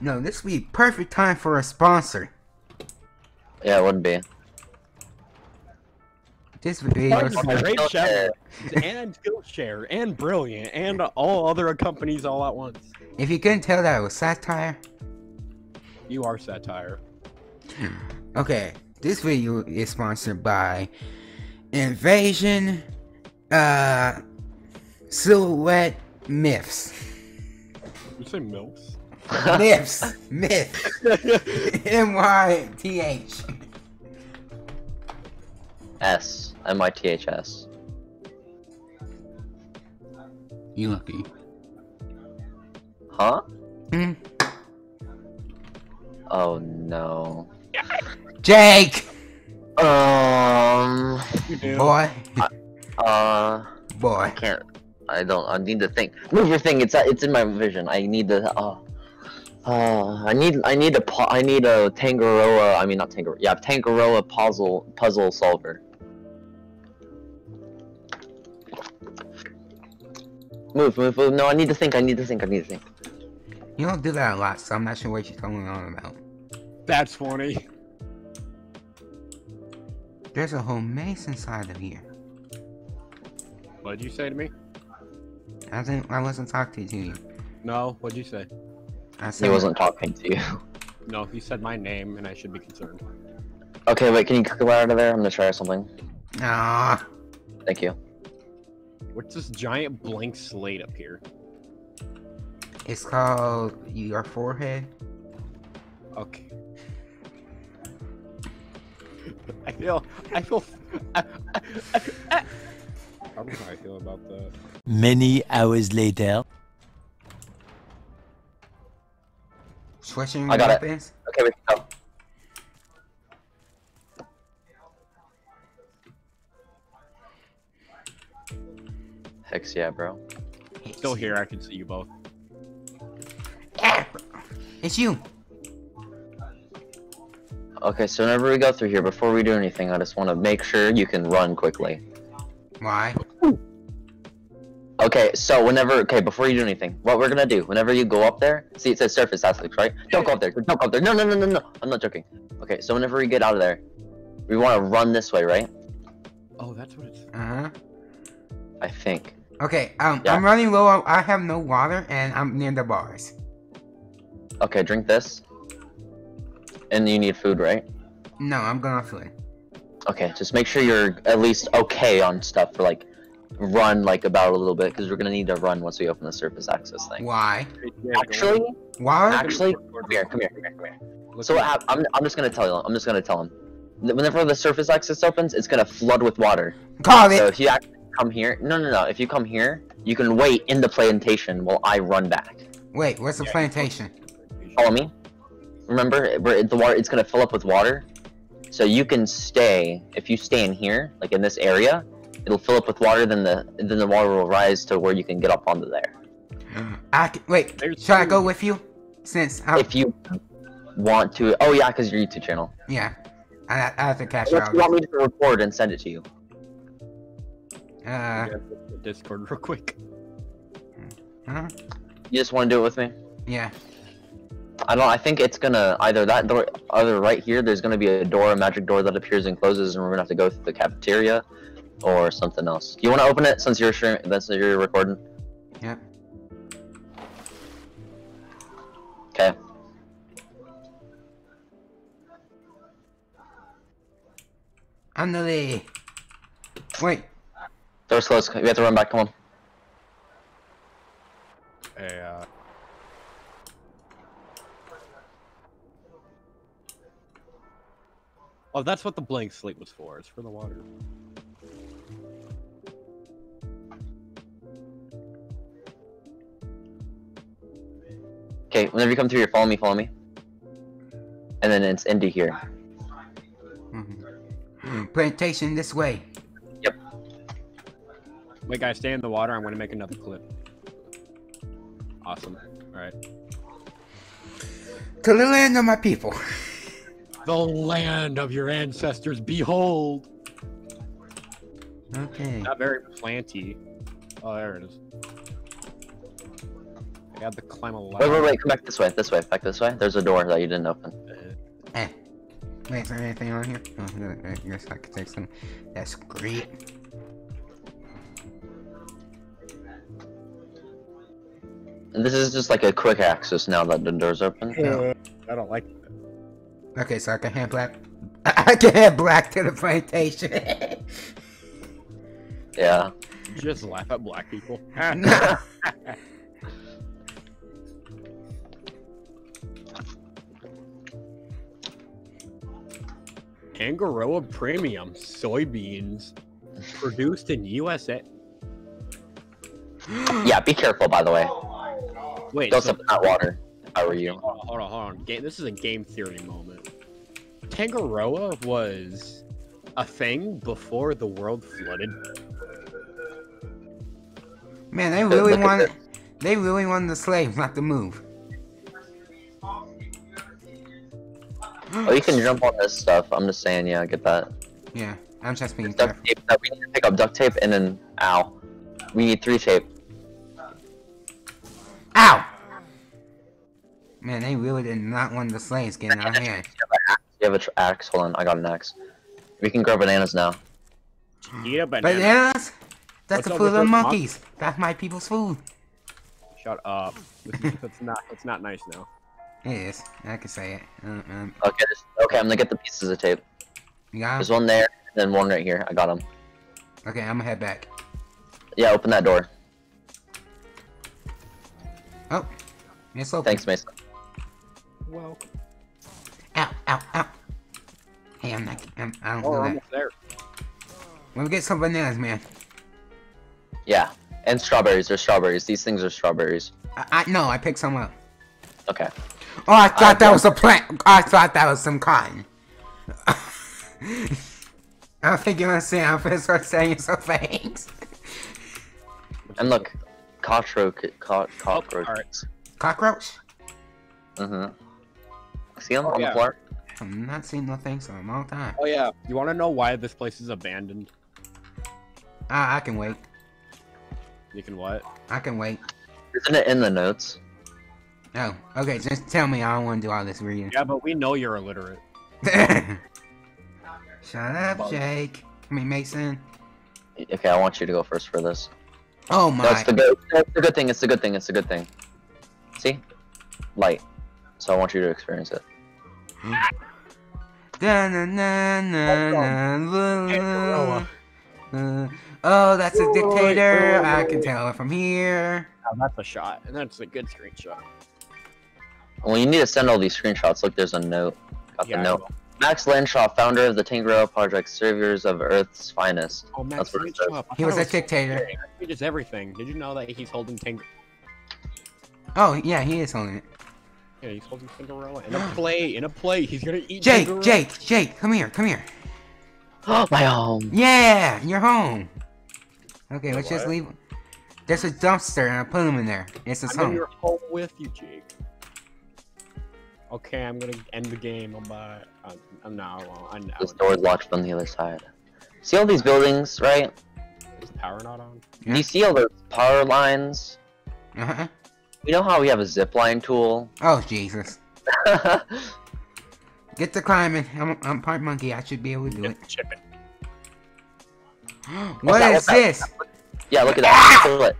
No, this would be perfect time for a sponsor. Yeah, it would be. This would be a great show. And Skillshare, and Brilliant, and all other companies all at once. If you couldn't tell that it was satire. You are satire. Okay, this video is sponsored by Invasion, Silhouette Myths. You say MILFs? Myths. Myths. M-Y-T-H. S. M-Y-T-H-S. You lucky. Huh? Mm. Oh no. Jake! Boy. Boy. I can't. I don't. I need to think. Move your thing. It's in my vision. I need to. I need a Tangaroa. I mean, not Tangaroa. Yeah, Tangaroa puzzle solver. Move. No, I need to think. You don't do that a lot, so I'm not sure what you're going on about. That's funny. There's a whole Mason side of here. What'd you say to me? I wasn't talking to you. No, what'd you say? I said he wasn't talking to you. No, he said my name, and I should be concerned. Okay, wait, can you click out of there? I'm gonna try something. Ah. Thank you. What's this giant blank slate up here? It's called your forehead. Okay. I don't know how I feel about that. Many hours later. Switching weapons? Okay, we can go. Hex yeah, bro. Still here, I can see you both. It's you. Okay, so whenever we go through here, before we do anything, I just want to make sure you can run quickly. Why? Okay, so before you do anything, what we're gonna do, whenever you go up there, see it says surface aspects, right? Don't go up there, don't go up there, no, I'm not joking. Okay, so whenever we get out of there, we want to run this way, right? Oh, that's what it's... Uh-huh. I think. Okay, yeah. I'm running low, I have no water, and I'm near the bars. Okay, drink this. And you need food, right? No, I'm going off food. Okay, just make sure you're at least okay on stuff for, like, run, like, about a little bit, because we're going to need to run once we open the surface access thing. Why? Actually, why? Actually, come here. So I'm just going to tell you, whenever the surface access opens, it's going to flood with water. So if you actually come here, if you come here, you can wait in the plantation while I run back. Wait, where's the plantation? Follow me. Remember, the water, it's going to fill up with water, so you can stay, if you stay in here, like in this area, it'll fill up with water, then the water will rise to where you can get up onto there. Wait, should I go with you? If you want to, oh yeah, because your YouTube channel. Yeah, I have to cash out. You want me to record and send it to you? Discord real quick. Huh? You just want to do it with me? Yeah. I think it's gonna either that door, either right here. There's gonna be a door, a magic door that appears and closes, and we're gonna have to go through the cafeteria, or something else. Do you want to open it since you're recording? Yeah. Okay. Wait. Door's closed. We have to run back. Come on. Hey. Oh, that's what the blank slate was for. It's for the water. Okay, whenever you come through here, follow me. And then it's into here. Mm-hmm. Plantation this way. Yep. Wait, guys, stay in the water. I'm going to make another clip. Awesome. All right. To the land of my people. The land of your ancestors, behold! Okay. Not very planty. Oh, there it is. I had to climb a ladder. Wait, come back this way, back this way. There's a door that you didn't open. Eh. Wait, is there anything around here? Oh, I guess I could take some. That's great. This is just like a quick access now that the door's open. No. I don't like that. Okay, so I can hand black. I can hand black to the plantation. Yeah. Just laugh at black people. No. Tangaroa Premium soybeans produced in USA. Yeah, be careful, by the way. Wait, don't sip that water. How are you? Hold on. This is a game theory moment. Tangaroa was a thing before the world flooded. Man, they really wanted. They really wanted the slaves not to move. Oh, you can jump on this stuff. I'm just saying, yeah, I get that. Yeah, I'm just being careful. Duct tape, we need to pick up duct tape and then, ow. We need 3 tape. Ow! Man, they really did not want the slaves getting out of hand. You have an axe? Hold on, I got an axe. We can grow bananas now. Eat a banana. Bananas? That's the food of monkeys. That's my people's food. Shut up. It's not nice now. It is. I can say it. Okay, I'm gonna get the pieces of tape. There's one there, and then one right here. I got them. Okay, I'm gonna head back. Yeah, open that door. Oh, it's open. Thanks, Mason. Welcome. Ow, ow, ow. Hey, I don't know that. We're almost there. Let me get some bananas, man. Yeah, and strawberries. They're strawberries. These things are strawberries. No, I picked some up. Okay. Oh, I thought that was a plant. I thought that was some cotton. I don't think you understand. I'm gonna start saying some things. And look, cockroach. Cockroach? Mm-hmm. See them on the floor? I've not seen nothing for a long time. Oh yeah. You want to know why this place is abandoned? I can wait. You can what? I can wait. Isn't it in the notes? Oh, okay, just tell me. I don't want to do all this reading. Yeah, but we know you're illiterate. Shut up, Jake. I mean, Mason. Okay, I want you to go first for this. Oh my. That's the good thing. It's a good thing. See? Light. So I want you to experience it. Oh, that's a dictator. I can tell it from here. Oh, that's a shot. And that's a good screenshot. Well, you need to send all these screenshots. Look, there's a note. Got the note. Max Lanchaw, founder of the Tangero Project, servers of Earth's finest. Oh, Max Lanchaw. He was a dictator. He does everything. Did you know that he's holding Tangero? Oh, yeah, he is holding it. Yeah, he's holding Tangero. In a play. He's gonna eat Tangero. Jake, come here. Oh, my home. Yeah, you're home. Okay, let's just leave. There's a dumpster, and I put him in there. It's his home. You're home with you, Jake. Okay, I'm gonna end the game. This door's locked on the other side. See all these buildings, right? Is the power not on? Yeah. Do you see all those power lines? Uh-huh. You know how we have a zip line tool? Oh, Jesus. Get to climbing. I'm part monkey. I should be able to do it. Chip it. What is this? Yeah, look at that. Silhouette.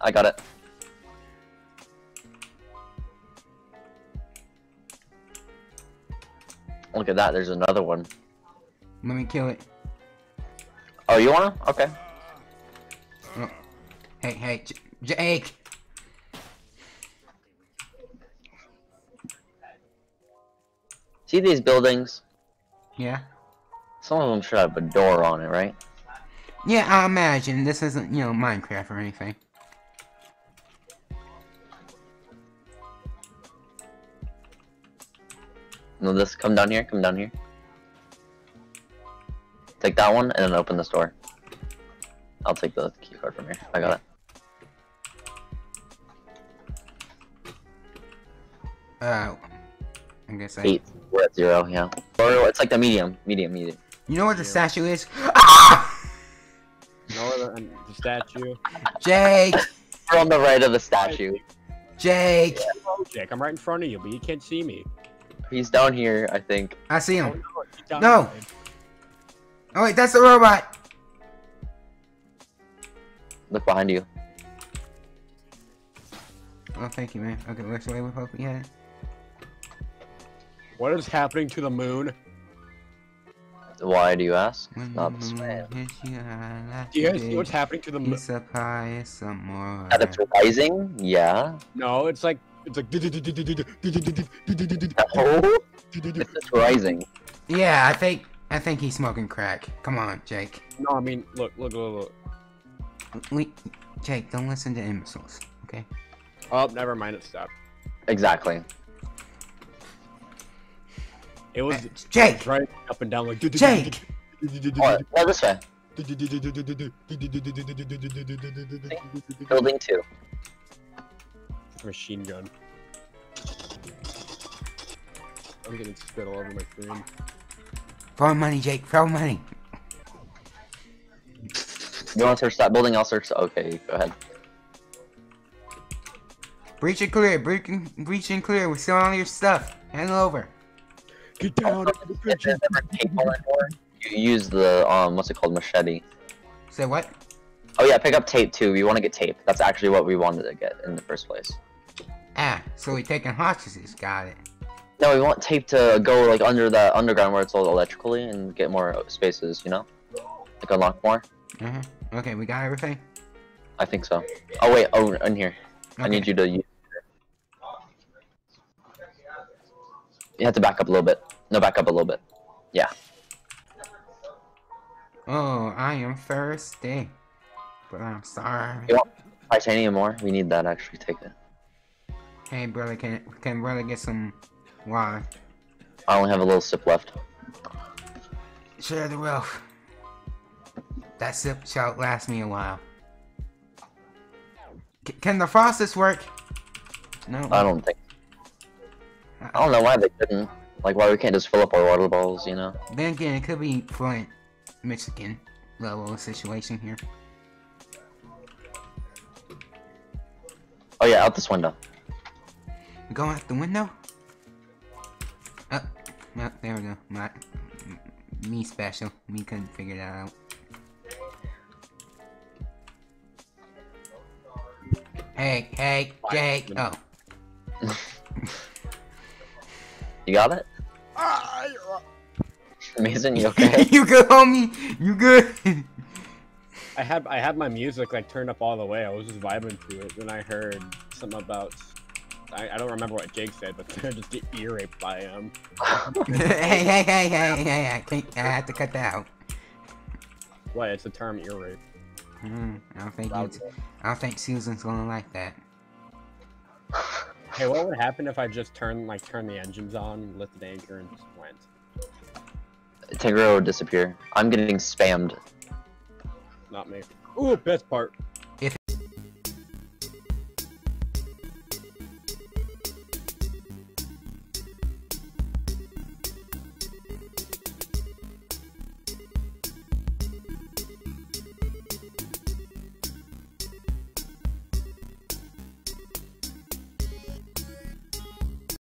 I got it. Look at that. There's another one. Let me kill it. Oh, you wanna? Okay. Oh. Hey, Jake. See these buildings? Yeah. Some of them should have a door on it, right? Yeah, I imagine. This isn't, you know, Minecraft or anything. No, this, come down here. Take that one and then open this door. I'll take the key card from here. I got it. I guess 8. We're at 0, yeah. Or it's like the medium. You know where the statue is? You know where the statue? Jake! We're on the right of the statue. Jake! Yeah, hello, Jake, I'm right in front of you, but you can't see me. He's down here, I think. I see him. Oh, no! No. Oh wait, that's the robot! Look behind you. Oh, thank you, man. Okay, let's away with hope. Yeah. What is happening to the moon? Why do you ask? Not this man. Do you guys see what's happening to the moon? That it's rising? Yeah. No, it's like. Oh, it's rising. Yeah, I think he's smoking crack. Come on, Jake. No, I mean, look. Jake, don't listen to imbeciles, okay? Oh, never mind. It stopped. Exactly. It was Jake. Right up and down like Jake. What was that? Building 2. Machine gun. I'm getting spit all over my screen. Throw money, Jake. Throw money. You want to search that building? I'll search. Okay, go ahead. Breach and clear. Breach and clear. We're stealing all your stuff. Hand it over. Get down! You use the what's it called, machete? Say what? Oh yeah, pick up tape too. We want to get tape. That's actually what we wanted to get in the first place. Ah, so we're taking hostages. Got it. No, we want tape to go like under the underground where it's all electrically and get more spaces. You know, like unlock more. Okay, we got everything. I think so. Oh wait, oh in here. Okay. I need you to. You have to back up a little bit. No, back up a little bit. Yeah. Oh, I am thirsty. But I'm sorry. You want titanium more? We need that, actually. Take it. Hey, brother, can brother get some water? I only have a little sip left. Share the wealth. That sip shall last me a while. Can the faucets work? No. I don't think. I don't know why they couldn't. Like, why we can't just fill up our water bottles, you know? Then again, it could be Flint, Michigan level situation here. Oh yeah, out this window. We're going out the window? Oh, there we go. Me special. Me couldn't figure that out. Hey, Jake. Oh. You got it? Mason, you okay? You good, homie? You good? I had my music like turned up all the way. I was just vibing to it when I heard something about I don't remember what Jake said, but I just get ear raped by him. hey, I have to cut that out. What? It's the term ear rape. I don't think Susan's gonna like that. Hey, what would happen if I just turned the engines on, lifted the anchor, and just went? Tangero would disappear. I'm getting spammed. Not me. Ooh, best part.